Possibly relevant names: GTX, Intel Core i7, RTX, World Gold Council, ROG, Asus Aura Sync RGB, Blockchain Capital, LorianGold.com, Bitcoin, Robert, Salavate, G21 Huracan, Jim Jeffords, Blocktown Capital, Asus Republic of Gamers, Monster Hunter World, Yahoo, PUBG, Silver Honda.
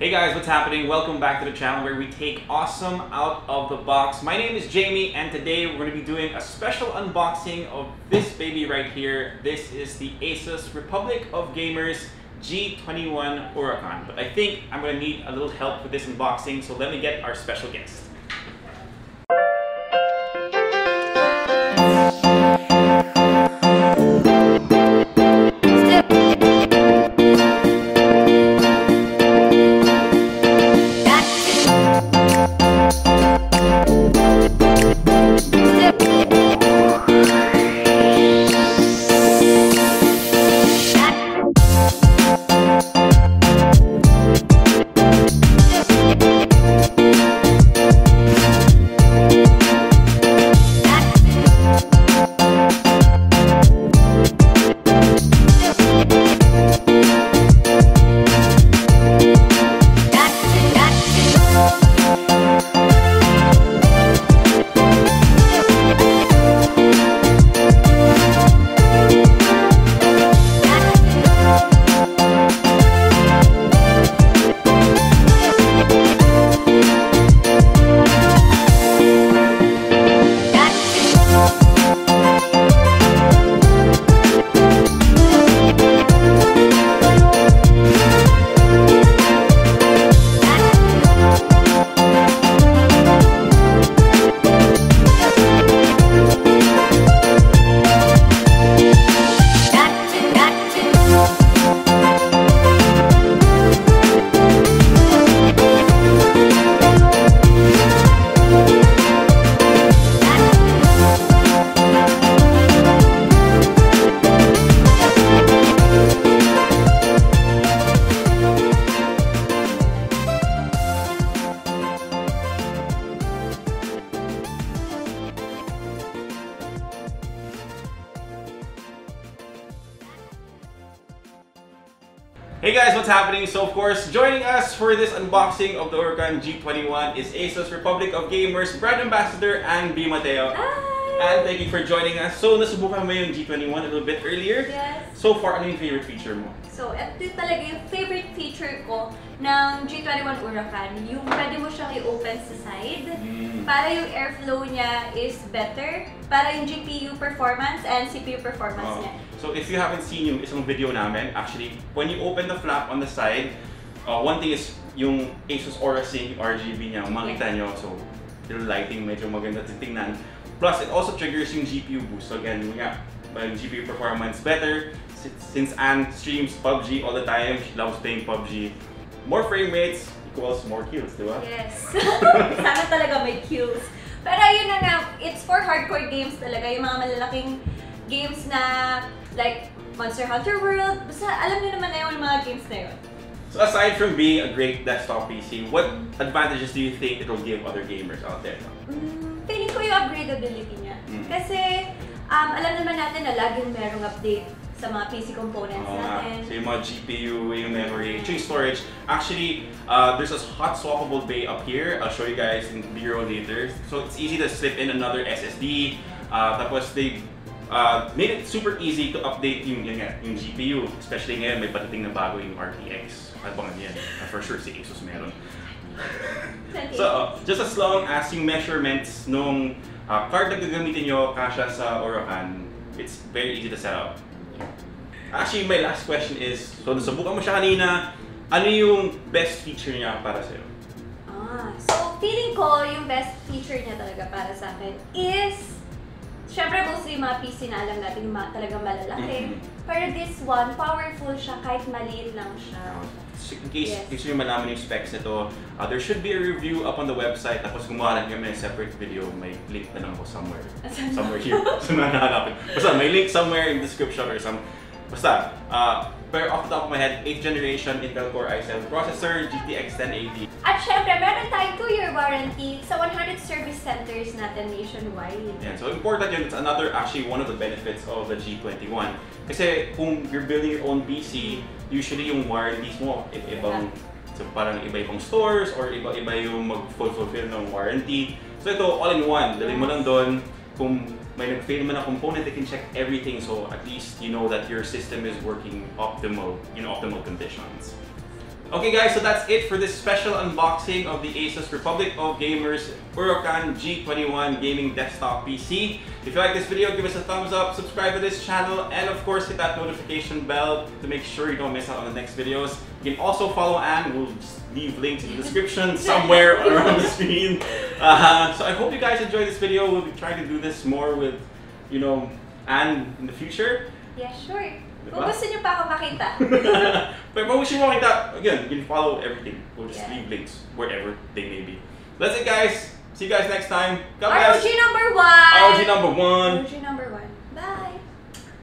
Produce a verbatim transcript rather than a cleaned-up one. Hey guys, what's happening? Welcome back to the channel where we take awesome out of the box. My name is Jamie and today we're going to be doing a special unboxing of this baby right here. This is the Asus Republic of Gamers G twenty-one Huracan. But I think I'm going to need a little help with this unboxing, so let me get our special guest. Hey guys, what's happening? So of course, joining us for this unboxing of the Huracan G twenty-one is Asus Republic of Gamers brand ambassador and B. Mateo. Hi! And thank you for joining us. So nasubukan mo yung G twenty-one a little bit earlier. Yes. So far, ano yung favorite feature mo? So ito talaga yung favorite feature ko ng G twenty-one Huracan. Yung pwede mo siyang i-open sa side. Mm. Para yung airflow niya is better. Para yung G P U performance and C P U performance oh. niya. So if you haven't seen yung isang video namin, actually, when you open the flap on the side, uh, one thing is yung Asus Aura Sync R G B niya, makita nyo. So, yung lighting medyo maganda titingnan. Plus, it also triggers yung G P U boost. So again, yung G P U performance better. Since Anne streams P U B G all the time, she loves playing P U B G. More frame rates equals more kills, diba? Yes. Sana talaga may kills. Pero yun na nga, it's for hardcore games talaga. Yung mga malalaking games na like Monster Hunter World, basta alam niyo naman na yung mga games na yun. So aside from being a great desktop P C, what advantages do you think it'll give other gamers out there? Mm, feeling ko yung upgradability niya. Mm. Kasi um, alam naman natin na laging merong update sa mga P C components oh, natin. So yung mga G P U, yung memory, yung storage. Actually, uh, there's a hot swappable bay up here. I'll show you guys in the bureau later. So it's easy to slip in another S S D. Uh, tapos they Uh, made it super easy to update yung, yung, yung G P U, especially ngayon may patating na bago yung R T X. Abangan yan. Uh, for sure si Asus meron. So, uh, just as long as yung measurements nung uh, card na gagamitin nyo kasha sa Huracan, it's very easy to set up. Actually, my last question is, so nasubukan mo siya kanina, ano yung best feature niya para sa'yo? Ah, so feeling ko yung best feature niya talaga para sa akin is siyempre, mostly yung mga P C na alam natin yung mga talagang malalaki. Mm-hmm. Pero this one, powerful siya kahit maliit lang siya. So, in case yes. gusto nyo malaman yung specs nito, uh, there should be a review up on the website. Tapos gumawa nyo may separate video, may link na lang ko somewhere. Somewhere here. So, nahanapin. Basta, may link somewhere in the description or some. Basta, uh, pero off the top of my head, eighth generation Intel Core i seven processor, G T X ten eighty. At syempre, meron tayong two year warranty sa one hundred service centers natin nationwide. Yeah, so important yun. It's another, actually, one of the benefits of the G twenty-one. Kasi kung you're building your own P C, usually yung warranties mo, ibang, yeah. so parang iba-ibang stores or iba-iba yung mag-fulfill ng warranty. So ito, all-in-one. Dali mo lang doon. Kung may nag-fail man na component, they can check everything. So at least you know that your system is working optimal, in optimal conditions. Okay guys, so that's it for this special unboxing of the Asus Republic of Gamers Huracan G twenty-one Gaming Desktop P C. If you like this video, give us a thumbs up, subscribe to this channel, and of course hit that notification bell to make sure you don't miss out on the next videos. You can also follow Anne, we'll leave links in the description somewhere around the screen. Uh, so I hope you guys enjoyed this video. We'll be trying to do this more with, you know, Anne in the future. Yeah, sure. Kung gusto niyo pa ako makita. But if you want that, again, you can follow everything. We'll just yeah. leave links wherever they may be. That's it, guys. See you guys next time. God bless. R O G number one. R O G number one. R O G number one. Bye.